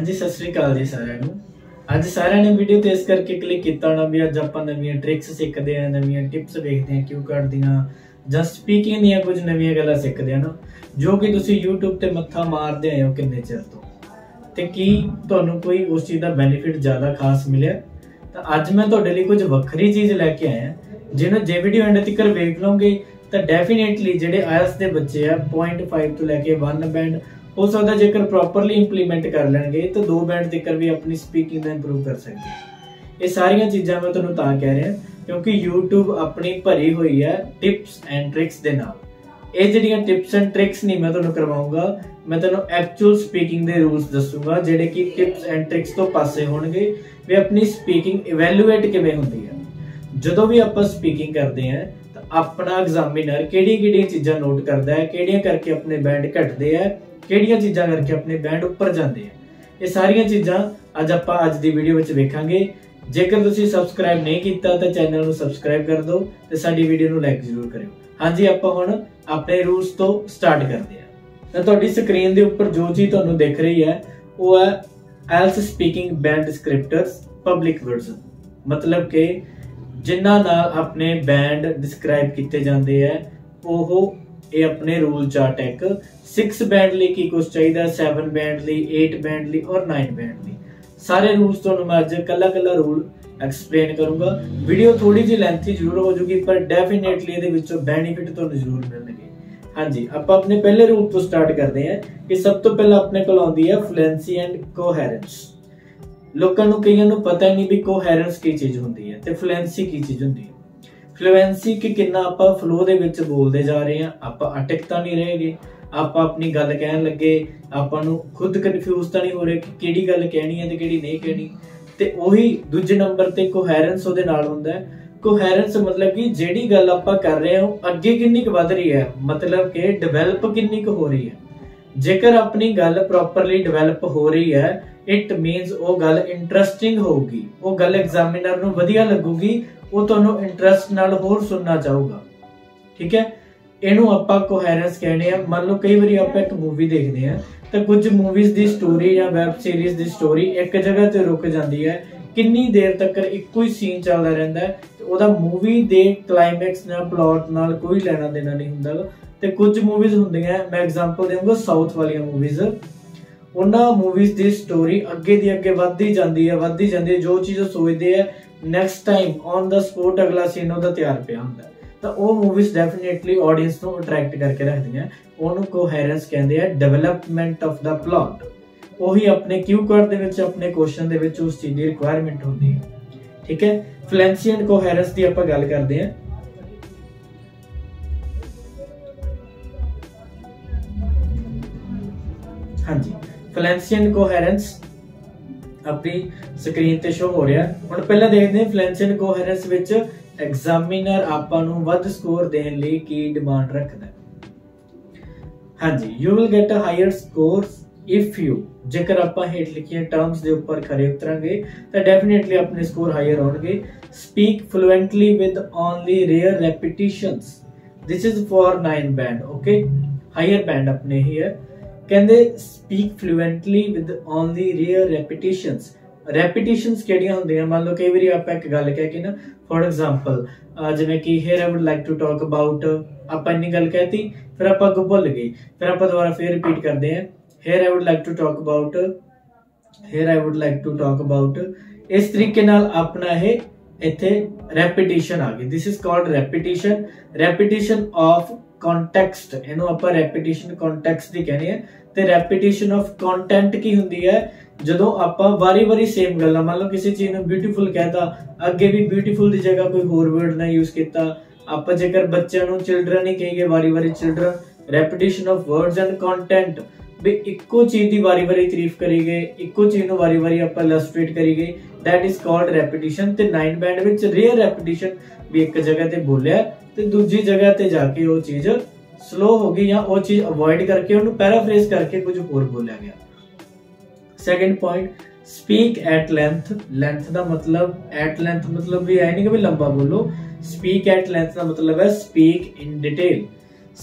हाँ जी सत श्री अकाल जी सारे अज सारे ने वीडियो तेज करके क्लिक किया होना भी अज आप नवी ट्रिक्स सीखते हैं, नवी टिप्स देखते हैं, क्यू कार्ड दियाँ ਜਾਂ ਸਪੀਕਿੰਗ ਦੀਆਂ ਕੁਝ ਨਵੀਆਂ ਗੱਲਾਂ ਸਿੱਖਦੇ ਹਨ ਜੋ ਕਿ ਤੁਸੀਂ YouTube ਤੇ ਮੱਥਾ ਮਾਰਦੇ ਆਏ ਹੋ ਕਿੰਨੇ ਚਿਰ ਤੋਂ ਤੇ ਕੀ ਤੁਹਾਨੂੰ ਕੋਈ ਉਸ ਚੀਜ਼ ਦਾ ਬੈਨੀਫਿਟ ਜ਼ਿਆਦਾ ਖਾਸ ਮਿਲਿਆ। ਤਾਂ ਅੱਜ ਮੈਂ ਤੁਹਾਡੇ ਲਈ ਕੁਝ ਵੱਖਰੀ ਚੀਜ਼ ਲੈ ਕੇ ਆਇਆ ਜਿਹਨੂੰ ਜੇ ਵੀਡੀਓ ਐਂਡ ਤੱਕ ਵੇਖ ਲਓਗੇ ਤਾਂ ਡੈਫੀਨੇਟਲੀ ਜਿਹੜੇ IELTS ਦੇ ਬੱਚੇ ਆ 0.5 ਤੋਂ ਲੈ ਕੇ 1 ਬੈਂਡ ਹੋ ਸਕਦਾ ਜੇਕਰ ਪ੍ਰੋਪਰਲੀ ਇੰਪਲੀਮੈਂਟ ਕਰ ਲੈਣਗੇ ਤਾਂ 2 ਬੈਂਡ ਤੱਕ ਵੀ ਆਪਣੀ ਸਪੀਕਿੰਗ ਦਾ ਇੰਪਰੂਵ ਕਰ ਸਕਦੇ। ਇਹ ਸਾਰੀਆਂ ਚੀਜ਼ਾਂ ਮੈਂ ਤੁਹਾਨੂੰ ਤਾਂ ਕਹਿ ਰਿਹਾ क्योंकि YouTube अपनी भरी हुई है टिप्स एंड ट्रिक्स के नाल। ये जिहड़ियां टिप्स एंड ट्रिक्स नहीं मैं तुहानूं करवाऊंगा, मैं तुहानूं एक्चुअल स्पीकिंग दे रूल्स दसूंगा जिहड़े कि टिप्स एंड ट्रिक्स तो पासे होणगे वे अपनी स्पीकिंग इवैल्यूएट किवें हुंदी है। जदों भी आपां स्पीकिंग करदे हैं तां अपना एग्जामिनर किहड़ी-किहड़ी चीज़ां नोट करदा है, किहड़ियां करके अपने बैंड घटदे है, किहड़ियां चीज़ां करके अपने बैंड उपर जांदे है। ये सारियां चीज़ां अज आपां अज दी वीडियो विच वेखांगे। जेकर तुसीं सबसक्राइब नहीं किया तो चैनल को सबसक्राइब कर दो तो साडी वीडियो नूं लाइक जरूर करियो। हाँ जी आपां हुण अपने रूल्स तो स्टार्ट करते हैं। तो तुहाडी स्क्रीन के उपर जो चीज़ तुहानूं दिख रही है वो है IELTS speaking band descriptors public version, मतलब कि जिन्हां नाल अपने बैंड डिस्क्राइब किए जाते हैं वो ये अपने रूल चार्ट एक 6 बैंड लई की कुछ चाहिए, 7 बैंड लई, 8 बैंड लई और 9 बैंड लई। सारे रूल्स तो मैं अज कला कला रूल एक्सप्लेन करूँगा। वीडियो थोड़ी जी लेंथी जरूर हो जूगी पर डेफिनेटली ये बेनीफिट तो जरूर मिलेंगे। हाँ जी आप अपने पहले रूल तो स्टार्ट करते हैं कि सब तो पहला अपने को आती है फ्लुएंसी एंड कोहेरेंस। लोगों कई पता ही नहीं भी कोहेरेंस की चीज़ होती है तो फ्लुएंसी की चीज़ होती है। फ्लुएंसी कि कितना आप फ्लो के बोलते जा रहे हैं, आप अटकता नहीं रहेंगे, आप अपनी गल कहन लगे आपू खुद कन्फ्यूज तो नहीं हो रहे कि केड़ी गल कहनी है तो केड़ी नहीं कहनी। तो उही दूजे नंबर पर कोहेरेंस उहदे नाल हुंदा है। कोहेरेंस मतलब कि जिहड़ी गल आप कर रहे हो अगे किन्नी क वध रही है, मतलब कि डिवेलप किन्नी क हो रही है। जेकर अपनी गल प्रॉपरली डिवेलप हो रही है इट मीनस वो गल इंटरस्टिंग होगी, वो गल एग्जामिनर नूं वधिया लगूगी, वो तुहानूं इंटरस्ट नाल होर सुनना चाहूगा। ठीक है, इनू आपां कोहेरेंस कहने हैं। मान लो कई बार आप एक मूवी देखते हैं तो कुछ मूवीज़ की स्टोरी या वैब सीरीज़ की स्टोरी एक जगह पर रुक जाती है, कितनी देर तक एको ही सीन चलता रहता है तो वह मूवी के क्लाइमैक्स ना प्लॉट नाल कोई लेना देना नहीं होता। तो कुछ मूवीज़ होती हैं, मैं एग्जाम्पल देंगे साउथ वाली मूवीज़, उन्होंने मूवीज़ की स्टोरी अगे दी अगे वधदी जाती है वधदी जाती है। जो चीज़ सोचते हैं next time on the spot अगला सीन उहदा तैयार पिया होंदा है। तो वो मूवीज़ डेफिनेटली ऑडियंस को अट्रैक्ट करके रखती हैं, उन्होंने कोहेरेंस कहते हैं, डेवलपमेंट ऑफ द प्लॉट। वही अपने क्यू कार्ड के अपने क्वेश्चन के उस चीज़ की रिक्वायरमेंट होती है। ठीक है, फ्लुएंसी एंड कोहेरेंस की आप गल करते हैं। हाँ जी फ्लुएंसी एंड कोहेरेंस अपनी स्क्रीन पर शो हो रहा है। हम पहले देखते हैं फ्लुएंसी एंड कोहेरेंस एग्जामिनर आपको वध स्कोर देने लिए की डिमांड रखता है। हाँ जी you will get a higher score if you, जेकर आप हेठ लिखिया टर्म्स के उपर खरे उतरांगे तो डेफिनेटली अपने स्कोर हायर होंगे। Speak fluently with only rare repetitions, this is for 9 band. Okay higher band अपने ही है, कहते speak fluently with only rare repetitions. Repetitions किहड़ियां होंदियां, मान लो कई बार आप एक गल कह के ना फॉर एग्जाम्पल जिवें कि here I would like to talk about, आप इन्नी गल कहती फिर आप अगों भुल गए फिर आप दोबारा फिर रिपीट करते हैं here I would like to talk about, here I would like to talk about. इस तरीके नाल अपना यह इत्थे रेपीटिशन आ गई, this is called repetition. Repetition of context, इहनूं आपां रेपीटिशन कॉन्टैक्सट दी कहने हैं। तो रेपीटिशन ऑफ कॉन्टेंट की होंदी है जदों आपां वारी वारी सेम गल्लां, मान लो किसी चीज़ नूं ब्यूटीफुल कहता अगे भी ब्यूटीफुल की जगह कोई होर वर्ड ना यूज किया। आप जेकर बच्चों नूं चिल्ड्रन ही कहिए वारी वारी children, repetition of words and content भी इक्को चीज़ की वारी वारी तारीफ करी गए, इक्को चीज़ नूं वारी वारी आप इलस्ट्रेट करी गए, दैट इज कॉल्ड रेपीटिशन। तो 9 बैंड विच रेयर रेपीटिशन भी एक जगह पर बोलिया तो दूजी जगह पर जाके वो चीज़ स्लो हो गई या वो चीज़ अवॉइड करके उन्होंने पैराफ्रेज करके कुछ होर बोलिया गया। Second point speak at length, length का मतलब एट लेंथ मतलब भी है नहीं कि भी लंबा बोलो, स्पीक एट लेंथ का मतलब है speak in detail.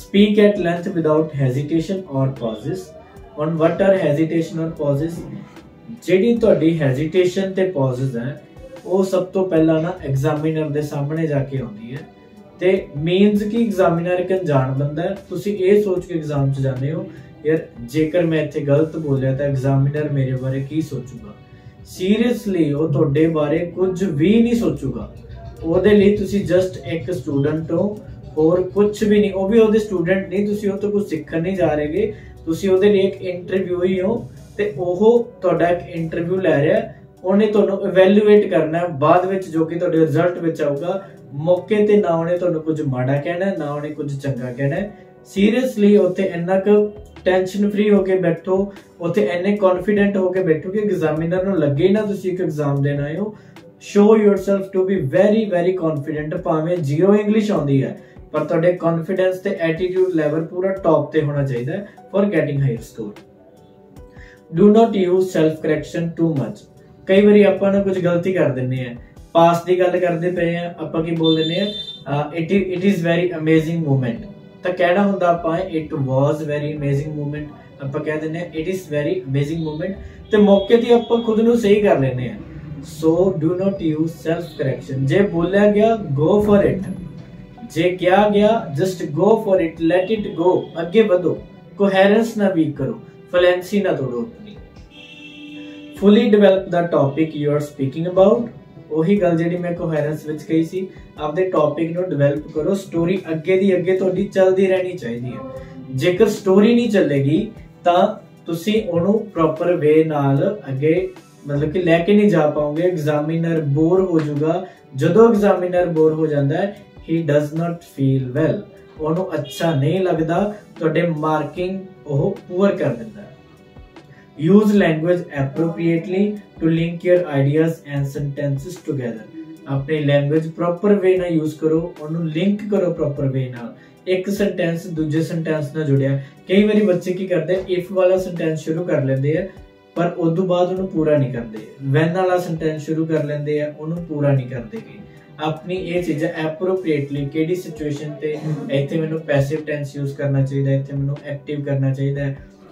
Speak at length without hesitation और pauses. On what are hesitation और पॉजेस, ਜਿਹੜੀ ਤੁਹਾਡੀ ਹੈਜ਼ਿਟੇਸ਼ਨ ਤੇ ਪੌਜ਼ਸ ਹੈ ਉਹ ਸਭ ਤੋਂ ਪਹਿਲਾਂ ਨਾ ਐਗਜ਼ਾਮੀਨਰ ਦੇ ਸਾਹਮਣੇ ਜਾ ਕੇ ਆਉਂਦੀ ਹੈ ਤੇ ਮੇਨਸ ਕੀ ਐਗਜ਼ਾਮੀਨਰ ਇੱਕ ਅਣਜਾਣ ਬੰਦਾ ਹੈ। ਤੁਸੀਂ ਇਹ ਸੋਚ ਕੇ ਐਗਜ਼ਾਮ 'ਚ ਜਾਂਦੇ ਹੋ यार जेकर मैं इत्थे गलत बोलिया तो एग्जामिनर मेरे बारे की सोचूगा। सीरियसली वो तुहाडे बारे कुछ भी नहीं सोचूगा। ओहदे लई तुसी जस्ट एक स्टूडेंट हो और कुछ भी नहीं, वो भी ओहदे स्टूडेंट नहीं, तुसी ओहदे तो कुछ सीखण नहीं जा रहे गे, तुसी ओहदे लई एक इंटरव्यू ही हो ते ओह तुहाडा एक इंटरव्यू लै रहा है। उन्हें तुहानू इवैल्यूएट करना है बाद विच जो कि तुहाडे रिजल्ट विच आऊगा। मौके ते ना उन्हें तुहानू कुछ माड़ा कहना ना उन्हें कुछ चंगा कहना है। सीरियसली उत्थे इन्ना क टेंशन फ्री होके बैठो, उत्थे इन्ने कॉन्फिडेंट होके बैठो कि एग्जामिनर नूं लगे ना तुसीं इक एग्जाम देना आए हो। Show yourself to be very very confident. भावें जीरो इंग्लिश आउंदी है पर तुहाडे कॉन्फिडेंस ते एटीट्यूड लेवल पूरा टॉप ते होना चाहिए for getting higher score. Do not use self correction too much. कई बार आपां ना कुछ गलती कर दिंदे हैं, पास की गल करते पे हैं, आपां की बोल दिंदे हैं it is very amazing movement. तो कहना होंदा आपां it was very amazing movement, आपां कह दिंदे हां it is very amazing movement ते मौके ते आपां खुद नूं सही कर लैंदे हां। So do not use self correction. जे बोलिया गया गो फॉर इट, जे किया गया just go for it, let it go, अगे बढ़ो, कोहेरेंस ना वीक करो, फ्लुएंसी ना तोड़ो अपनी। Fully develop the topic you are speaking about. ਉਹੀ ਗੱਲ ਜਿਹੜੀ ਮੈਂ ਕੋਹੈਰੈਂਸ ਵਿੱਚ ਕਹੀ ਸੀ, ਆਪਦੇ ਟੌਪਿਕ ਨੂੰ ਡਿਵੈਲਪ ਕਰੋ। ਸਟੋਰੀ ਅੱਗੇ ਦੀ ਅੱਗੇ ਤੁਹਾਡੀ ਚੱਲਦੀ ਰਹਿਣੀ ਚਾਹੀਦੀ ਹੈ। ਜੇਕਰ ਸਟੋਰੀ ਨਹੀਂ ਚੱਲੇਗੀ ਤਾਂ ਤੁਸੀਂ ਉਹਨੂੰ ਪ੍ਰੋਪਰ ਵੇ ਨਾਲ ਅੱਗੇ ਮਤਲਬ ਕਿ ਲੈ ਕੇ ਨਹੀਂ ਜਾ ਪਾਉਂਗੇ। ਐਗਜ਼ਾਮੀਨਰ ਬੋਰ ਹੋ ਜਾਊਗਾ। ਜਦੋਂ ਐਗਜ਼ਾਮੀਨਰ ਬੋਰ ਹੋ ਜਾਂਦਾ ਹੈ he does not feel well, ਉਹਨੂੰ ਅੱਛਾ ਨਹੀਂ ਲੱਗਦਾ, ਤੁਹਾਡੇ ਮਾਰਕਿੰਗ ਉਹ ਪੂਅਰ ਕਰ ਦਿੰਦਾ ਹੈ। Use language appropriately to link your ideas and sentences together. अपने language proper way ना use करो, उन्हें link करो proper way ना। एक sentence दूसरे sentence ना जुड़े। कई बारी बच्चे की करते हैं if वाला sentence शुरू कर लेते हैं पर उस बाद उन्हें पूरा नहीं करते, when वाला sentence शुरू कर लेते हैं उन्हें पूरा नहीं करते। अपनी ये चीज़ें एप्रोप्रिएटली केड़ी सिचुएशन ते इत्थे मैनूं पैसिव टेंस यूज करना चाहिए, इत्थे मैनूं एक्टिव करना चाहिए।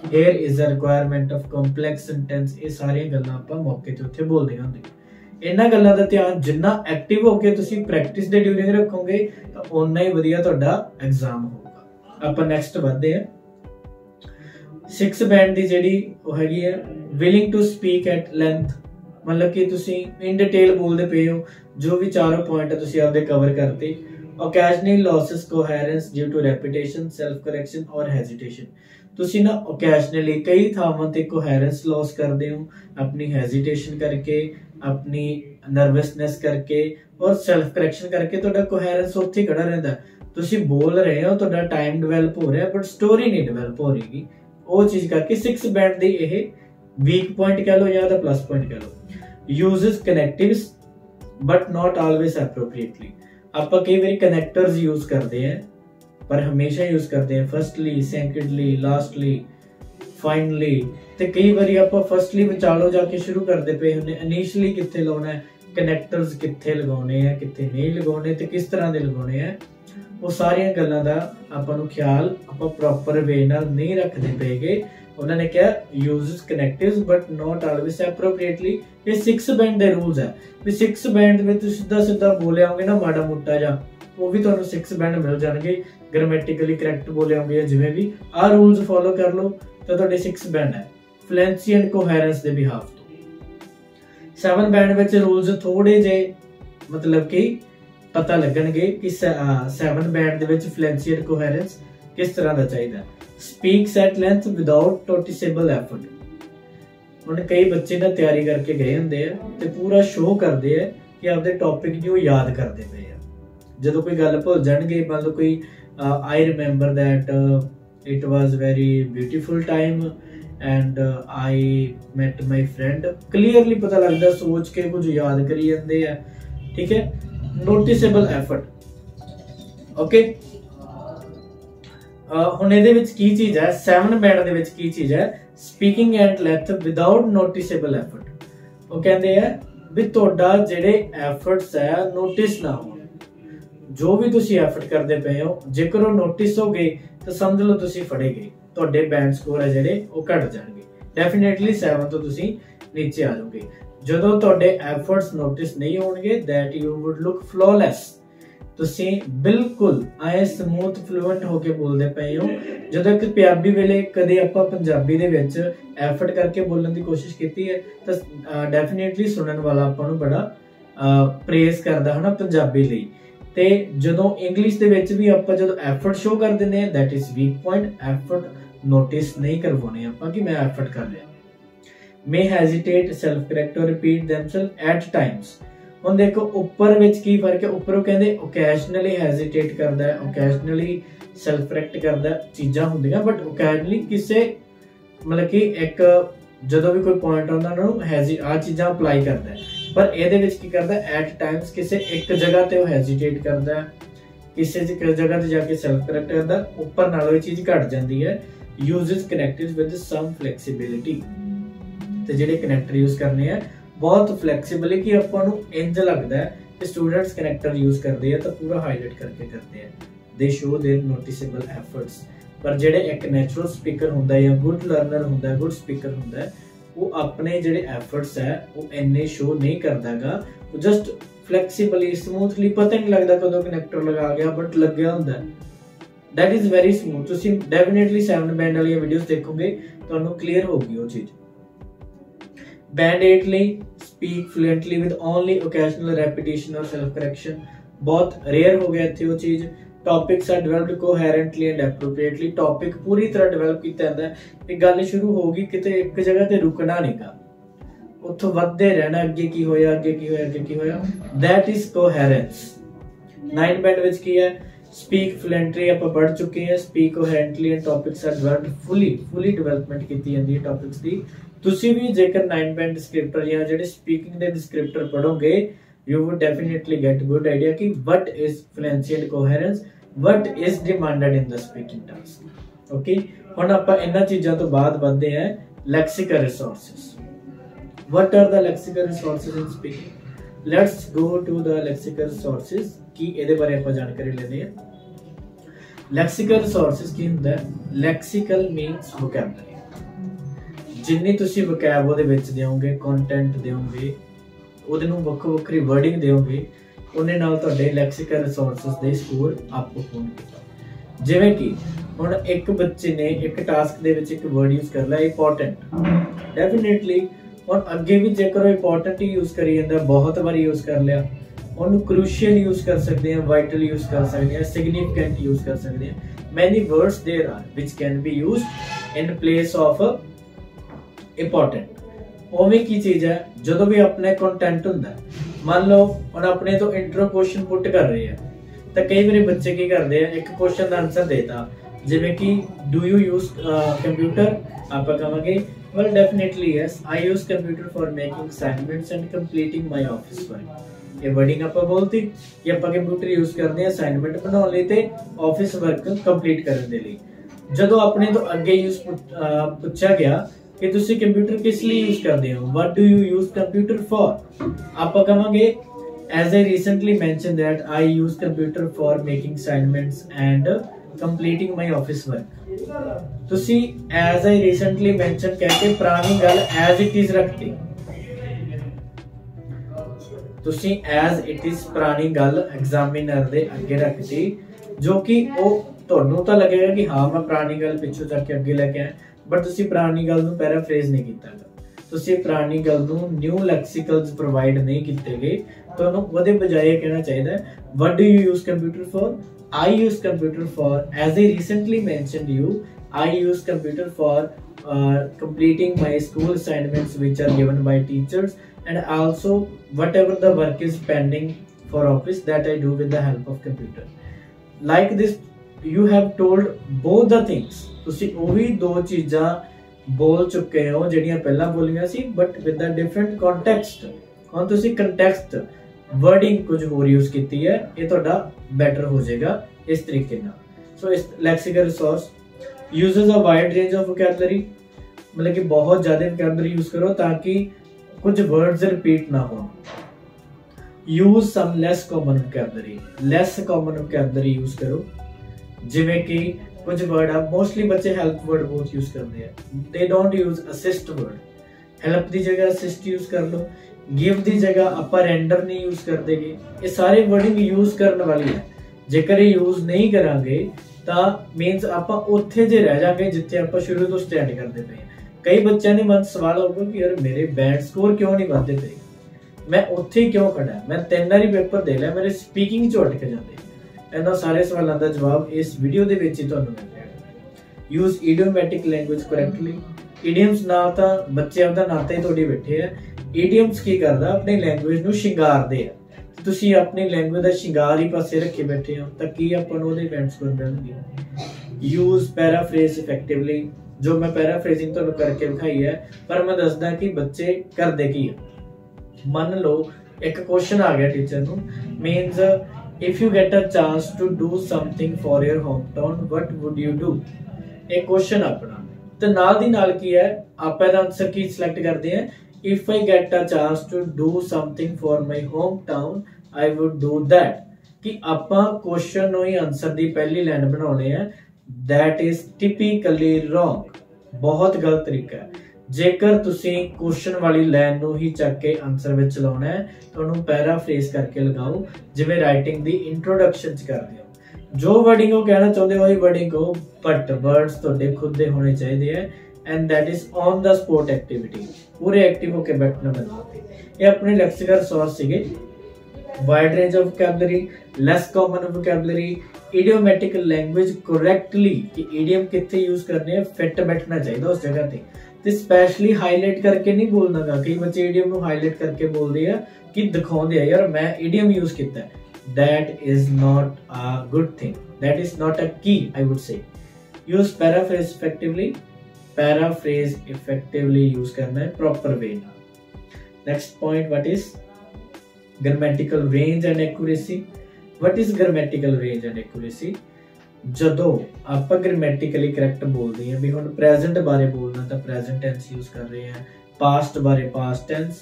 Here is a requirement of complex sentence. ये सारियां गल्लां आपां मौके ते उत्थे बोलदे हुंदे। इन्हां गल्लां दा ध्यान जिन्ना एक्टिव होके तुसीं प्रैक्टिस दे ड्यूरिंग रखोगे तो उन्ना ही वधिया तुहाडा एग्जाम होगा। आपां नैक्सट वधदे हां। 6 बैंड दी जिहड़ी ओह हैगी है willing to speak at length, मतलब कि तुसीं इन डिटेल बोलदे पए हो, जो भी चारों पॉइंट है तुसीं आपदे कवर करते। Occasional losses coherence due to repetition, self correction और hesitation। तुसी ना ओकेजनली कई थावां ते कोहेरेंस लॉस करदे हो अपनी हेजिटेशन करके, अपनी नर्वसनेस करके और सेल्फ करैक्शन करके। तुहाडा कोहेरेंस उत्थे खड़ा रहिंदा। तुसी बोल रहे हो, तुहाडा टाइम डिवेलप हो रहा है बट स्टोरी नहीं डिवेलप हो रहीगी। वो चीज़ करके 6 बैंड दी ये वीक पॉइंट कह लो या तो प्लस पॉइंट कह लो। Uses connectives but not always appropriately. आपां कई बार कनैक्टर्स यूज करते हैं पर हमेशा यूज करते हैं फर्स्टली, सैकेंडली, लास्टली, फाइनली। तो कई बार आप फर्स्टली विचालों जाके शुरू करते पे होंगे। इनिशियली कितने लाना है, कनैक्टर्स कितने लगाने हैं, कितने नहीं लगाने, तो किस तरह के लगाने हैं, वो सारिया गलों का आपू ख्याल आप प्रॉपर वे नाल नहीं रखते पे गए। उन्होंने कहा use connectives but not always appropriately. ये 6 बैंड के रूल्स है भी 6 बैंड में तुम सीधा सीधा बोले आओगे ना माड़ा मोटा जा, वो भी तुहानू 6 बैंड मिल जाएंगे। ग्रामेटिकली करैक्ट बोले होंगे जिमें भी, आ रूल्स फॉलो कर लो तो तुहाडे 6 बैंड है। फ्लुएंसी एंड कोहेरेंस के बिहाफ तो 7 बैंड में रूल्स थोड़े जे मतलब कि पता लगणगे कि 7 बैंड के फ्लुएंसी एंड कोहेरेंस किस तरह का चाहिए। Speaks at length without noticeable effort. उन्हें कई बच्चे ना तैयारी करके गए होंगे तो पूरा शो करते हैं कि आपके टॉपिक नूं याद करते पे हैं। जो कोई गल भुल जाएंगे, मान लो कोई I remember that it was very beautiful time and I met my friend, clearly पता लगता सोच के कुछ याद करी जाते हैं। ठीक है, नोटिसेबल एफर्ट। ओके हुण इहदे विच की चीज़ है, 7 बैंड दे विच की चीज़ है speaking at length without noticeable effort. वो कहते हैं भी तुहाडा जिहड़े एफर्ट्स है नोटिस ना हो, जो भी तुसी एफर्ट करते पे हो जेकर वो नोटिस हो गए तो समझ लो तुसी फड़े गए, तुहाडे बैंड स्कोर है जिहड़े वो घट जाएंगे। डेफिनेटली 7 तो तुसी नीचे आ जाओगे। जदों तुहाडे एफर्ट्स नोटिस नहीं होणगे that you would look flawless. तुसी बिल्कुल आए स्मूथ फ्लूएंट होके बोलते पे हो। जदों एक पंजाबी वेले कदे आपां पंजाबी दे विच एफर्ट करके बोलण दी कोशिश कीती है तां डेफिनेटली सुनन वाला आपां नूं बड़ा प्रेज करदा है ना पंजाबी लई। ते जदों इंग्लिश दे विच भी आपां जदों एफर्ट शो कर दिंदे ने that is weak point. Effort notice नहीं करवाने आपां कि मैं एफर्ट कर रहा। मे हेजिटेट, सेल्फ करैक्ट और रिपीट देमसेल्फ एट टाइम्स। ਹੁਣ ਦੇਖੋ ਉੱਪਰ ਵਿੱਚ ਕੀ ਫਰਕ ਹੈ। ਉੱਪਰੋਂ ਕਹਿੰਦੇ ਓਕੇਸ਼ਨਲੀ ਹੈਜ਼ਿਟੇਟ ਕਰਦਾ ਹੈ, ਓਕੇਸ਼ਨਲੀ ਸੈਲਫ ਕਰੈਕਟ ਕਰਦਾ, ਚੀਜ਼ਾਂ ਹੁੰਦੀਆਂ ਬਟ ਓਕੇਸ਼ਨਲੀ ਕਿਸੇ ਮਤਲਬ ਕਿ ਇੱਕ ਜਦੋਂ ਵੀ ਕੋਈ ਪੁਆਇੰਟ ਆਉਂਦਾ ਉਹਨਾਂ ਨੂੰ ਆ ਚੀਜ਼ਾਂ ਅਪਲਾਈ ਕਰਦਾ ਹੈ। ਪਰ ਇਹਦੇ ਵਿੱਚ ਕੀ ਕਰਦਾ ਐਟ ਟਾਈਮਸ ਕਿਸੇ ਇੱਕ ਜਗ੍ਹਾ ਤੇ ਉਹ ਹੈਜ਼ਿਟੇਟ ਕਰਦਾ, ਕਿਸੇ ਜਗ੍ਹਾ ਤੇ ਜਾ ਕੇ ਸੈਲਫ ਕਰੈਕਟ ਕਰਦਾ, ਉੱਪਰ ਨਾਲੋਂ ਇਹ ਚੀਜ਼ ਘਟ ਜਾਂਦੀ ਹੈ। Use is connected with some flexibility. ਤੇ ਜਿਹੜੇ ਕਨੈਕਟਰ ਯੂਜ਼ ਕਰਨੇ ਆ बहुत फ्लैक्सीबल है कि आपको इंज लगता है कि स्टूडेंट्स कनेक्टर यूज करते हैं तो पूरा हाईलाइट करके करते हैं। They show their noticeable efforts. पर जेडे एक नैचुरल स्पीकर होंगे या गुड लर्नर होंगे, गुड स्पीकर होंगे, वो अपने जेडे एफर्ट्स है वो इन्ने शो नहीं करता गा। वो जस्ट फ्लैक्सीबली स्मूथली पता नहीं लगता कदों कनैक्टर लगा गया बट लग्या होंगे। That is very smooth. तुसीं डेफिनेटली 7 बैंड वाली वीडियोज़ देखोगे तो क्लीयर होगी वो चीज़। बैंड 8 ਲਈ speak fluently with only occasional repetition और सेल्फ करेक्शन। बहुत रेयर हो गया थे वो चीज़। Topics are developed coherently and appropriately. Topic पूरी तरह डेवलप किया जाता है। एक गल शुरू होगी कितने एक जगह पर रुकना नहीं गा, उत्थों बढ़ते रहना अगे की होया, अगे की होया, अगे की होया। That is coherence. 9 बैंड विच की है स्पीक फ्लुएंटली, आप पढ़ चुके हैं। Speak coherently and topics are developed fully development की जाती है टॉपिक्स की। तुसी भी जेकर 9 बैंड डिस्क्रिप्टर या जेडे स्पीकिंग दे डिस्क्रिप्टर पढ़ोगे you would definitely get good idea कि what is fluency and coherence, what is demanded in the speaking task. Okay, हुण आपां इन्हां चीज़ां तो बाद बढ़दे हैं lexical resources. What are the lexical resources in speaking? Let's go to the lexical resources. की इहदे बारे आपां जानकारी लैंदे हैं। लैक्सिकल रिसोर्सेज की हुंदा है? Lexical means vocabulary. जिन्नी तुसीं वकैब उहदे विच देओगे, कंटेंट देओगे, उहदे नूं ਵੱਖ ਵੱਖਰੀ वर्डिंग देओगे, ਉਹਨੇ ਨਾਲ ਤੁਹਾਡੇ ਲੈਕਸੀਕਲ ਰਿਸੋਰਸਸ ਦੇ ਸਕੋਰ ਅਪ ਹੋਣਗੇ। ਜਿਵੇਂ ਕਿ ਹੁਣ ਇੱਕ ਬੱਚੇ ਨੇ ਇੱਕ ਟਾਸਕ ਦੇ ਵਿੱਚ ਇੱਕ ਵਰਡ ਯੂਜ਼ ਕਰ ਲਿਆ ਇੰਪੋਰਟੈਂਟ, ਡੈਫੀਨੇਟਲੀ ਹੁਣ ਅੱਗੇ ਵੀ ਜੇਕਰ ਉਹ ਇੰਪੋਰਟੈਂਟ ਯੂਜ਼ ਕਰੀ ਜਾਂਦਾ, ਬਹੁਤ ਵਾਰੀ ਯੂਜ਼ ਕਰ ਲਿਆ, ਉਹਨੂੰ ਕ੍ਰੂਸ਼ੀਅਲ ਯੂਜ਼ ਕਰ ਸਕਦੇ ਆ, ਵਾਈਟਲ ਯੂਜ਼ ਕਰ ਸਕਦੇ ਆ, ਸਿਗਨੀਫੀਕੈਂਟ ਯੂਜ਼ ਕਰ ਸਕਦੇ ਆ। Many words there are which can be used in place of important. उवें की चीज़ है जो भी अपने कंटेंट होंगे, मान लो हम अपने तो इंट्रो क्वेश्चन पुट कर रहे हैं तो कई बार बच्चे की करते हैं एक क्वेश्चन का आंसर देता जिमें कि डू यू यूज कंप्यूटर, आप कहेंगे well definitely yes I use computer for making assignments and completing my office work. ये वर्डिंग आप बोलती कि आप कंप्यूटर यूज करते हैं असाइनमेंट बनाने लिए, ऑफिस वर्क कंप्लीट करने लिए। जो अपने तो अगे यूज पूछा गया कि तुसी कंप्यूटर किस लिए यूज करते हो, what do you use computer for, आप कहोगे as I recently mention that I use computer for making assignments and completing my office work. तुसी एज आई रिसेंटली मैंशन कह के पुरानी गल एज इट इज रखती, तुसी एज इट इज पुरानी गल एग्जामिनर दे अगे रखती, जो कि वो तुहानू तो लगेगा कि हाँ मैं पुरानी गल पिछों जाके अगे लैके आया बट तुसीं पुरानी गल नूं पैराफ्रेज नहीं कीता गा, तुसीं पुरानी गल नूं न्यू लैक्सिकल्स प्रोवाइड नहीं कीते गए। तुहानूं ओहदे बजाय कहना चाहिए what do you use computer for, I use computer for as I recently mentioned you I use computer for completing my school assignments which are given by teachers and also whatever the work is pending for office that I do with the help of computer. Like this you have told both the things. तुसी वो भी दो चीज़ां बोल चुके हो जिहड़ियां पहलां बोलियां सी but with a different context. हुण तुसी कॉन्टैक्सट वर्डिंग कुछ होर यूज़ कीती है, ये तुहाडा बैटर हो जाएगा इस तरीके नाल। सो इस lexical resource uses a wide range of vocabulary, मतलब कि बहुत ज़्यादा वोकैबुलरी यूज़ करो ताकि कुछ वर्ड्स रिपीट ना हो। Use some less common vocabulary use करो, जिमें कि कुछ वर्ड आप मोस्टली बच्चे हेल्प वर्ड बहुत यूज करते हैं, they don't use assist word. Help की जगह असिस्ट यूज कर लो, गिव की जगह आपां रेंडर नहीं यूज कर देंगे। ये सारे वर्डिंग यूज करने वाली है, जेकर यूज नहीं करांगे तो मीनस आपां उत्थे जे रह जाएंगे जिथे आपां शुरू तो स्टैंड करते पे। कई बच्चों ने मन सवाल होगा कि यार मेरे बैंड स्कोर क्यों नहीं बढ़ते पे, मैं उत्थे क्यों खड़ा, मैं 3 बारी पेपर दे लिया, मेरे स्पीकिंग चो अटक जाते। इन्हां सारे सवालों का जवाब इस वीडियो के विच ही तुहानूं मिल जाएगा। Use idiomatic language correctly. Idioms ना तो बच्चे अपना नाता ही थोड़ी बैठे है, इडियम्स की करता अपनी लैंगुएज नूं शिंगारदे आ। तुसी अपनी लैंगुएज का शिंगार ही पासे रखे बैठे हो तो की अपन उहदे बैंड स्कोर मिलणगे। यूज पैराफ्रेज इफेक्टिवली, जो मैं पैराफ्रेजिंग तुहानूं करके विखाई है, पर मैं दसदा कि बच्चे करदे की है। मान लो एक क्वेश्चन आ गया टीचर नूं, means if you get a chance to do something for your home town what would you do. एक क्वेश्चन अपना तो नाल दी नाल की है आप इहदा आंसर की सिलेक्ट करते हैं, if I get a chance to do something for my home town I would do that. कि आपां क्वेश्चन नूं ही आंसर दी पहली लाइन बनाउणे है, दैट इज टिपिकली रॉन्ग, बहुत गलत तरीका है। जेकर तुसीं क्वेश्चन वाली लाइन नूं ही चक के आंसर विच लाउणा है तो उहनूं पैराफ्रेज करके लगाओ, जिवें राइटिंग दी इंट्रोडक्शन च करदे हो। जो वर्डिंग वो कहना चाहुंदे हो वर्डिंग को, बट वर्ड्स तुहाडे खुद दे होणे चाहीदे है। And that is on the spot activity, पूरे एक्टिव होकर बैठना बनाते। ये अपने लेक्सिकल सोर्स सीगे, wide range of vocabulary, less common vocabulary, idiomatical language correctly कि इडियम कितने यूज करने हैं, फिट बैठना चाहिए उस जगह पे। तो स्पेशली हाईलाइट करके नहीं बोलना गा। कई बच्चे इडियम को हाईलाइट करके बोलते हैं कि दिखाते हैं यार मैं इडियम यूज किया है, that is not a good thing, that is not a की I would say. Use paraphrase effectively, paraphrase effectively use करना है प्रॉपर वे ना। Next point, what is grammatical range and accuracy. What is grammatical range and accuracy? जदों आप grammatically correct बोलते हैं भी हम प्रेजेंट बारे बोलना तो प्रेजेंट टेंस यूज कर रहे हैं, पास्ट बारे पास्ट टेंस,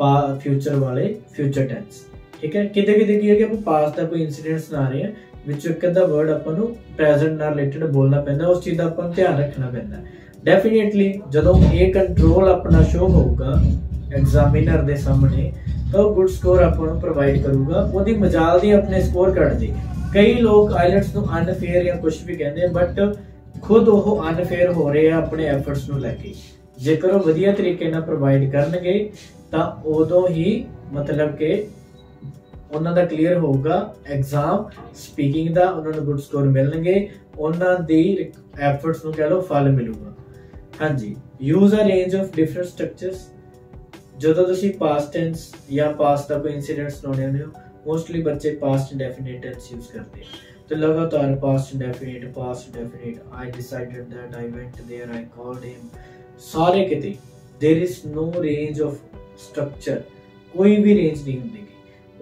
फ्यूचर वाले फ्यूचर टेंस। ठीक है, कितने कितने की है कि आप पास्ट का कोई इंसीडेंट्स ना आ रहे हैं विच एक अद्धा वर्ड अपन प्रेजेंट ना रिलेटेड बोलना पैंदा, उस चीज़ का अपन ध्यान रखना पैंदा। डेफिनेटली जदों ये कंट्रोल अपना शो होगा एग्जामिनर के सामने तो गुड स्कोर आपको प्रोवाइड करूगा, वो मजाल दी अपने स्कोर कट दे। कई लोग आइलट्स अनफेयर या कुछ भी कहते हैं, बट खुद वो अनफेयर हो रहे हैं अपने एफर्ट्स को लैके। जेकर वो वधिया तरीके नाल प्रोवाइड करनगे तां उदों ही मतलब कि उन्हां दा क्लीयर होगा एग्जाम स्पीकिंग दा, उन्हां नूं गुड स्कोर मिलणगे, उन्हां दी एफर्ट्स नूं कह लो फल मिलूगा। हाँ जी, use a range of different structures. जदों तुसीं पास्ट टेंस या पास्ट का कोई इंसीडेंट्स सुनाने होंदे हो, मोस्टली बच्चे पास्ट इंडेफिनिट टेंस यूज करते हैं, तो लगातार past indefinite, I decided that, I went there, I called him, सारे किते। There is no range of structure, कोई भी रेंज नहीं होंदी।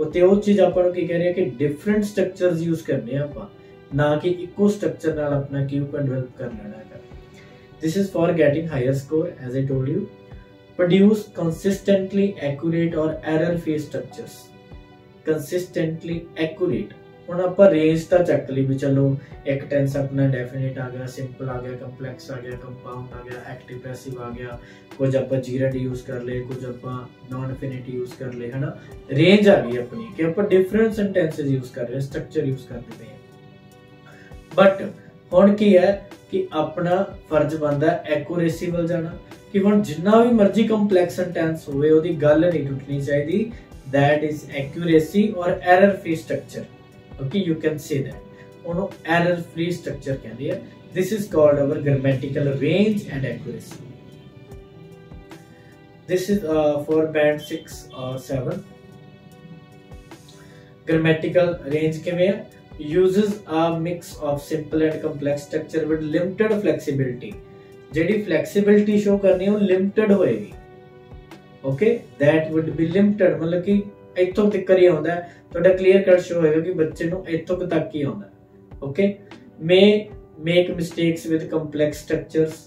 उत्ते वो चीज़ आपां नूं की कह रही है कि डिफरेंट स्ट्रक्चर्स यूज करने आपां, ना कि इक्को स्ट्रक्चर नाल अपना क्यू को डेवलप कर लेना है। This is for getting higher score as I told you. Produce consistently accurate or error-free structures. Consistently accurate. हम आप रेंज तक चेक ली भी चलो, एक टेंस अपना डेफिनेट आ गया, सिंपल आ गया, कंप्लेक्स आ गया, कंपाउंड आ गया, एक्टिव पैसिव आ गया, कुछ आप जीरेड यूज कर ले, कुछ आप नॉन डेफिनेट यूज कर ले, है ना। रेंज आ गई अपनी कि आप डिफरेंट सेंटेंसेज यूज कर रहे हैं, स्ट्रक्चर यूज कर रहे हैं। बट हुण की है कि अपना फर्ज बनता एक्यूरेसी वल जाना कि हम जिन्ना भी मर्जी कंपलैक्स सेंटेंस होवे ओदी गल नहीं टुटनी चाहिए। दैट इज एक्यूरेसी और error free structure. Okay, you can say that उन्हों एरर फ्री स्ट्रक्चर कहते हैं। This is called our grammatical range and accuracy. This is for band 6 और 7। ग्रामेटिकल रेंज किवें है? Uses a mix of simple and complex structure with limited flexibility. जेडी flexibility show करनी है limited होएगी। Okay, that would be limited, मतलब कि इतों तक ही आंदा है, थोड़ा क्लीयर कट शो होएगा कि बच्चे को इतों तक ही आंदा है। Okay, may make mistakes with complex structures.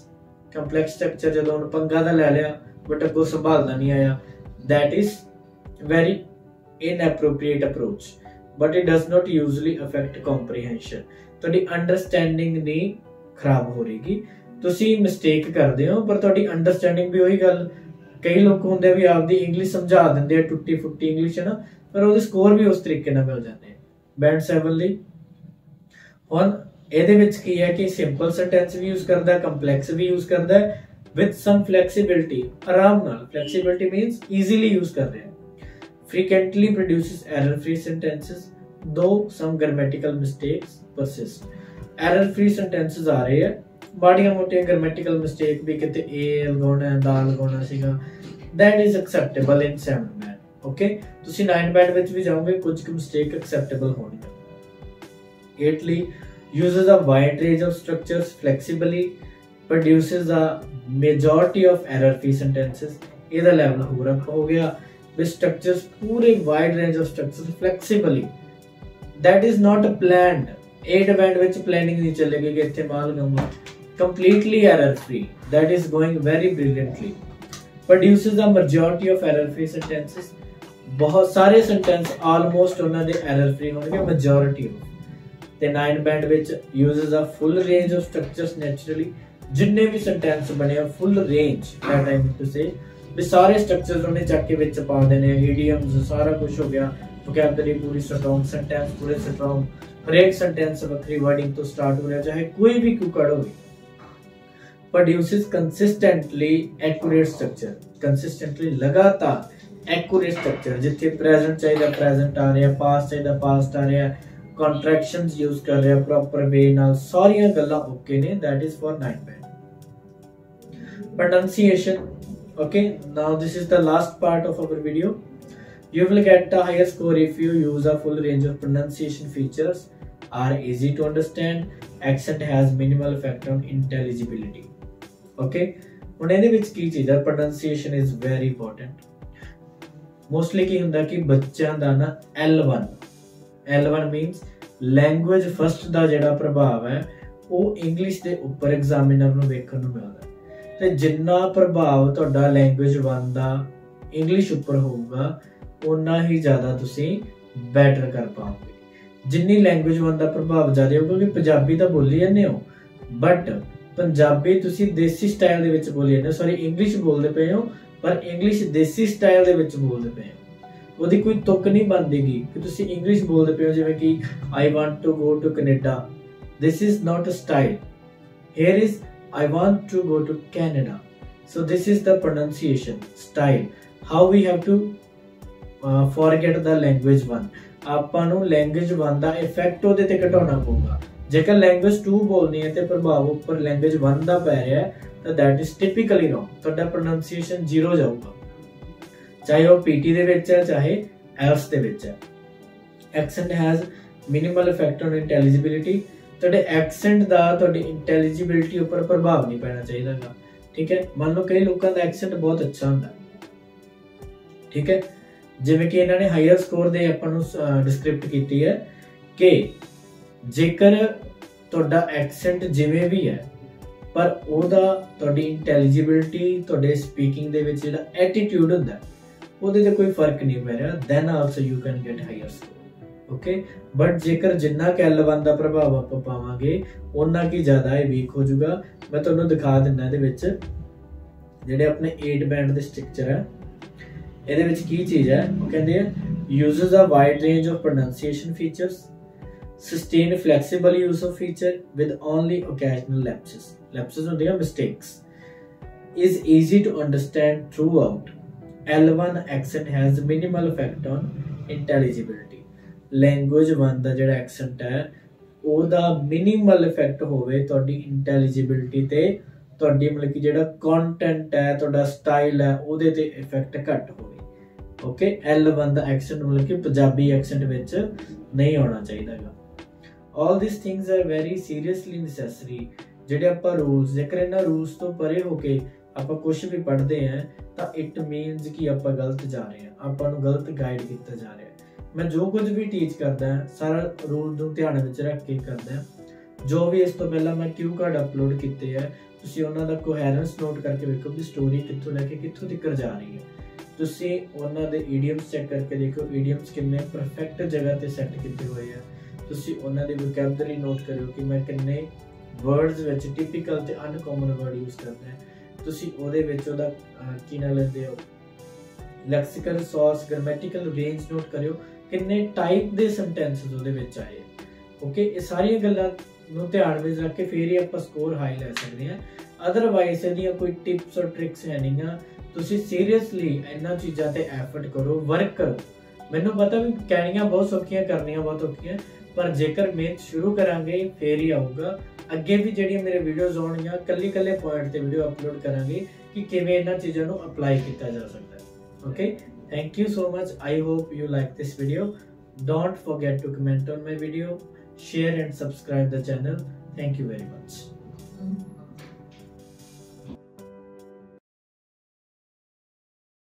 Complex structure जदों पंगा दा ले लिया बट अगों संभालना नहीं आया, that is very inappropriate approach, but it does not usually affect comprehension. थोड़ी अंडरस्टैंडिंग नहीं खराब हो रहेगी, तुसी मिस्टेक करते हो पर अंडरस्टैंडिंग भी वही गल कई लोग होंगे भी आपकी इंग्लिश समझा देंगे टुटी फुटी इंग्लिश है ना, पर वो स्कोर भी उस तरीके ना मिल जाते हैं बैंड 7 ली। और ਇਹਦੇ ਵਿੱਚ ਕੀ ਹੈ ਕਿ ਸਿੰਪਲ ਸੈਂਟੈਂਸ ਵੀ ਯੂਜ਼ ਕਰਦਾ ਹੈ, ਕੰਪਲੈਕਸ ਵੀ ਯੂਜ਼ ਕਰਦਾ ਹੈ ਵਿਦ ਸਮ ਫਲੈਕਸੀਬਿਲਟੀ, ਆਰਾਮ ਨਾਲ। ਫਲੈਕਸੀਬਿਲਟੀ ਮੀਨਸ ਈਜ਼ੀਲੀ ਯੂਜ਼ ਕਰ ਰਿਹਾ ਹੈ। frequently produces error free sentences though some grammatical mistakes persist। error free sentences ਆ ਰਹੇ ਹੈ, ਬਾੜੀਆਂ ਮੋਟੀਆਂ grammatical mistake ਵੀ ਕਿਤੇ a ਲਗਾਉਣਾ ਹੈ ਦਾ ਲਗਾਉਣਾ ਸੀਗਾ, that is acceptable in 7 band। okay ਤੁਸੀਂ 9 band ਵਿੱਚ ਵੀ ਜਾਓਗੇ ਕੁਝ ਕਿ mistake acceptable ਹੋਣੀ। 8 ਲਈ uses a wide range of structures flexibly, produces a majority of error-free sentences। इधर लेवल हो गया with structures पूरे wide range of structures flexibly। That is not planned। 8 band which planning नहीं चलेगी कि इतने माल लूँगा। Completely error-free। That is going very brilliantly। Produces a majority of error-free sentences। बहुत सारे sentence almost होना दे error-free होंगे majority हो। ਤੇ 9 ਬੈਂਡ ਵਿੱਚ uses a full range of structures naturally, ਜਿੰਨੇ ਵੀ ਸੈਂਟੈਂਸ ਬਣੇ ਆ ਫੁੱਲ ਰੇਂਜ ਦਾ ਟਾਈਮ ਟੂ ਸੇ ਵੀ ਸਾਰੇ ਸਟਰਕਚਰਸ ਉਹਨੇ ਚੱਕ ਕੇ ਵਿੱਚ ਪਾ ਦੇਣੇ ਆ, ਈਡੀਅਮਸ ਸਾਰਾ ਕੁਝ ਹੋ ਗਿਆ, ਵੋਕੈਬਲਰੀ ਪੂਰੀ ਸਟਰੋਂਗ, ਸੈਂਟੈਂਸ ਪੂਰੇ ਸਟਰੋਂਗ, ਹਰੇਕ ਸੈਂਟੈਂਸ ਵੱਖਰੀ ਵਰਡਿੰਗ ਤੋਂ ਸਟਾਰਟ ਹੋ ਰਿਹਾ ਚਾਹੇ ਕੋਈ ਵੀ ਕੁਕੜ ਹੋਵੇ। Produces consistently accurate structure, consistently ਲਗਾਤਾਰ ਐਕੂਰੇਟ ਸਟਰਕਚਰ, ਜਿੱਥੇ ਪ੍ਰੈਜ਼ੈਂਟ ਚਾਹੀਦਾ ਪ੍ਰੈਜ਼ੈਂਟ ਆ ਰਿਹਾ, ਪਾਸਟ ਚਾਹੀਦਾ ਪਾਸਟ ਆ ਰਿਹਾ, contractions use कर रहे हैं proper way ना, सारी गल्ला okay ने। that is for 9 band। pronunciation okay, now this is the last part of our video। you will get a higher score if you use a full range of pronunciation features, are easy to understand, accent has minimal effect on intelligibility। okay ਹੁਣ ਇਹਦੇ ਵਿੱਚ ਕੀ ਚੀਜ਼ ਹੈ, pronunciation is very important। mostly ਕੀ ਹੁੰਦਾ ਕਿ ਬੱਚਿਆਂ ਦਾ ਨਾ L1 means language first ਦਾ ਜਿਹੜਾ ਪ੍ਰਭਾਵ ਹੈ ਉਹ ਇੰਗਲਿਸ਼ ਦੇ ਉੱਪਰ ਐਗਜ਼ਾਮੀਨਰ ਨੂੰ ਵੇਖਣ ਨੂੰ ਮਿਲਦਾ, ਤੇ ਜਿੰਨਾ ਪ੍ਰਭਾਵ ਤੁਹਾਡਾ ਲੈਂਗੁਏਜ 1 ਦਾ ਇੰਗਲਿਸ਼ ਉੱਪਰ ਹੋਊਗਾ ਉਨਾ ਹੀ ਜ਼ਿਆਦਾ ਤੁਸੀਂ ਬੈਟਰ ਕਰ ਪਾਓਗੇ। ਜਿੰਨੀ ਲੈਂਗੁਏਜ 1 ਦਾ ਪ੍ਰਭਾਵ ਜ਼ਿਆਦਾ ਹੋਊਗਾ ਕਿ ਪੰਜਾਬੀ ਤਾਂ ਬੋਲੀ ਜਾਂਦੇ ਹੋ ਬਟ ਪੰਜਾਬੀ ਤੁਸੀਂ ਦੇਸੀ ਸਟਾਈਲ ਦੇ ਵਿੱਚ ਬੋਲੀ ਜਾਂਦੇ ਹੋ, ਸੌਰੀ ਇੰਗਲਿਸ਼ ਬੋਲਦੇ ਪਏ ਹੋ ਪਰ ਇੰਗਲਿਸ਼ ਦੇਸੀ ਸਟਾਈਲ ਦੇ ਵਿੱਚ ਬੋਲਦੇ ਪਏ ਹੋ, ਉਹਦੀ ਕੋਈ ਤੁੱਕ ਨਹੀਂ ਬਣਦੀਗੀ ਕਿ ਤੁਸੀਂ ਇੰਗਲਿਸ਼ ਬੋਲਦੇ ਪਏ ਹੋ। ਜਿਵੇਂ ਕਿ I want to go to Canada, this is not a style, here is I want to go to Canada. So this is the pronunciation style, how we have to forget the language 1। ਆਪਾਂ ਨੂੰ language 1 ਦਾ effect ਉਹਦੇ ਤੇ ਘਟਾਉਣਾ ਪਊਗਾ। ਜੇਕਰ language 2 ਬੋਲਣੀ ਹੈ ਤੇ ਪ੍ਰਭਾਵ ਉੱਪਰ ਲੈਂਗੁਏਜ 1 ਦਾ ਪੈ ਰਿਹਾ ਤਾਂ ਦੈਟ ਇਜ਼ ਟਿਪੀਕਲੀ ਰੋਂਗ, ਤੁਹਾਡਾ ਪ੍ਰੋਨੰਸੀਏਸ਼ਨ ਜ਼ੀਰੋ ਜਾਊਗਾ, ਚਾਹੇ ਉਹ ਪੀਟੀ ਦੇ ਵਿੱਚ ਹੈ ਚਾਹੇ IELTS ਦੇ ਵਿੱਚ ਹੈ। Accent has minimal effect on intelligibility, ਤੁਹਾਡੇ ਐਕਸੈਂਟ ਦਾ ਤੁਹਾਡੀ ਇੰਟੈਲੀਜੀਬਿਲਿਟੀ ਉੱਪਰ ਪ੍ਰਭਾਵ ਨਹੀਂ ਪੈਣਾ ਚਾਹੀਦਾ ਗਾ, ਠੀਕ ਹੈ। ਮੰਨ ਲਓ ਕਈ ਲੋਕਾਂ ਦਾ ਐਕਸੈਂਟ ਬਹੁਤ ਅੱਛਾ ਹੁੰਦਾ, ਠੀਕ ਹੈ, ਜਿਵੇਂ ਕਿ ਇਹਨਾਂ ਨੇ ਹਾਇਰ ਸਕੋਰ ਦੇ ਆਪਾਂ ਨੂੰ ਡਿਸਕ੍ਰਿਪਟ ਕੀਤੀ ਹੈ ਕਿ ਜੇਕਰ ਤੁਹਾਡਾ ਐਕਸੈਂਟ ਜਿਵੇਂ ਵੀ ਹੈ ਪਰ ਉਹਦਾ ਤੁਹਾਡੀ ਇੰਟੈਲੀਜੀਬਿਲਿਟੀ ਤੁਹਾਡੇ ਸਪੀਕਿੰਗ ਦੇ ਵਿੱਚ ਜਿਹੜਾ ਐਟੀਟਿਊਡ ਹੁੰਦਾ ਉਹਦੇ ਤੇ ਕੋਈ ਫਰਕ ਨਹੀਂ ਪੈ ਰਿਹਾ, then also you can get higher score. Okay but ਜੇਕਰ ਜਿੰਨਾ ਕੈਲਵਨ ਦਾ ਪ੍ਰਭਾਵ ਆਪਾਂ ਪਾਵਾਂਗੇ ਉਹਨਾਂ ਕੀ ਜ਼ਿਆਦਾ ਇਹ ਵੀਕ ਹੋ ਜਾਊਗਾ। ਮੈਂ ਤੁਹਾਨੂੰ ਦਿਖਾ ਦਿੰਦਾ ਇਹਦੇ ਵਿੱਚ ਜਿਹੜੇ ਆਪਣੇ 8 ਬੈਂਡ ਦੇ ਸਟ੍ਰਕਚਰ ਹੈ ਇਹਦੇ ਵਿੱਚ ਕੀ ਚੀਜ਼ ਹੈ। ਉਹ ਕਹਿੰਦੇ ਆ uses a wide range of pronunciation features, sustain flexible use of feature with only occasional lapses, lapses ਹੁੰਦੀਆਂ mistakes, is easy to understand throughout. L1 accent has minimal effect on intelligibility। language 1 ਦਾ ਜਿਹੜਾ accent ਹੈ ਉਹਦਾ minimal effect ਹੋਵੇ ਤੁਹਾਡੀ intelligibility ਤੇ, ਤੁਹਾਡੀ ਮਤਲਬ ਕਿ ਜਿਹੜਾ content ਹੈ ਤੁਹਾਡਾ style ਹੈ ਉਹਦੇ ਤੇ effect ਘੱਟ ਹੋਵੇ। ਓਕੇ L1 ਦਾ accent ਮਤਲਬ ਕਿ ਪੰਜਾਬੀ accent ਵਿੱਚ ਨਹੀਂ ਆਉਣਾ ਚਾਹੀਦਾ ਹੈਗਾ। all these things are very seriously necessary। ਜਿਹੜੇ ਆਪਾਂ rules ਜੇਕਰ ਇਹਨਾਂ rules ਤੋਂ ਪਰੇ ਹੋ ਕੇ ਆਪਾਂ ਕੁਝ ਵੀ ਪੜ੍ਹਦੇ ਹਾਂ ਤਾਂ ਇਟ ਮੀਨਸ ਕਿ ਆਪਾਂ ਗਲਤ ਜਾ ਰਹੇ ਹਾਂ, ਆਪਾਂ ਨੂੰ ਗਲਤ ਗਾਈਡ ਕੀਤਾ ਜਾ ਰਿਹਾ। ਮੈਂ ਜੋ ਕੁਝ ਵੀ ਟੀਚ ਕਰਦਾ ਸਾਰਾ ਰੂਲ ਨੂੰ ਧਿਆਨ ਵਿੱਚ ਰੱਖ ਕੇ ਕਰਦਾ। ਜੋ ਵੀ ਇਸ ਤੋਂ ਪਹਿਲਾਂ ਮੈਂ ਕਿਊ ਕਾਰਡ ਅਪਲੋਡ ਕੀਤੇ ਆ ਤੁਸੀਂ ਉਹਨਾਂ ਦਾ ਕੋਹੈਰੈਂਸ ਨੋਟ ਕਰਕੇ ਵੇਖੋ ਕਿ ਸਟੋਰੀ ਕਿੱਥੋਂ ਲੈ ਕੇ ਕਿੱਥੋਂ ਤੱਕ ਜਾ ਰਹੀ ਹੈ। ਤੁਸੀਂ ਉਹਨਾਂ ਦੇ ਈਡੀਅਮਸ ਚੈੱਕ ਕਰਕੇ ਦੇਖੋ ਈਡੀਅਮਸ ਕਿੰਨੇ ਪਰਫੈਕਟ ਜਗ੍ਹਾ 'ਤੇ ਸੈੱਟ ਕੀਤੇ ਹੋਏ ਆ। ਤੁਸੀਂ ਉਹਨਾਂ ਦੀ ਵੋਕੈਬਲਰੀ ਨੋਟ ਕਰਿਓ ਕਿ ਮੈਂ ਕਿੰਨੇ ਵਰਡਸ ਵਿੱਚ ਟਿਪੀਕਲ ਅਤੇ ਅਨਕੋਮਨ ਵਰਡ ਯੂਜ਼ ਕਰਦਾ। ਤੁਸੀਂ ਉਹਦੇ ਵਿੱਚ ਉਹਦਾ ਕੀ ਨਾ ਲੈਂਦੇ ਹੋ lexical source grammatical range note ਕਰਿਓ ਕਿੰਨੇ ਟਾਈਪ ਦੇ ਸੈਂਟੈਂਸਸ ਉਹਦੇ ਵਿੱਚ ਆਏ ਓਕੇ। ਇਹ ਸਾਰੀਆਂ ਗੱਲਾਂ ਨੂੰ ਧਿਆਨ ਵਿੱਚ ਰੱਖ ਕੇ ਫਿਰ ਹੀ ਆਪਾਂ ਸਕੋਰ ਹਾਈ ਲੈ ਸਕਦੇ ਹਾਂ। ਅਦਰਵਾਈਜ਼ ਇਹਦੀਆਂ ਕੋਈ ਟਿਪਸ ਔਰ ਟ੍ਰਿਕਸ ਹੈ ਨਹੀਂ ਆ। ਤੁਸੀਂ ਸੀਰੀਅਸਲੀ ਇਹਨਾਂ ਚੀਜ਼ਾਂ ਤੇ ਐਫਰਟ ਕਰੋ, ਵਰਕ ਕਰੋ। ਮੈਨੂੰ ਪਤਾ ਵੀ ਕਹਿਣੀਆਂ ਬਹੁਤ ਸੌਖੀਆਂ ਕਰਨੀਆਂ ਬਹੁਤ ਔਖੀਆਂ, पर जेकर मेहनत शुरू करांगे फिर ही आऊगा। अगे भी जिहड़ियां मेरे वीडियोज़ आउणगीआं कल्ले कल्ले पॉइंट ते वीडियो अपलोड करांगे कि किवें इन्हां चीज़ां नूं अपलाई कीता जा सकदा है। Okay, thank you so much. I hope you like this video. Don't forget to comment on my video, share and subscribe the channel. Thank you very much.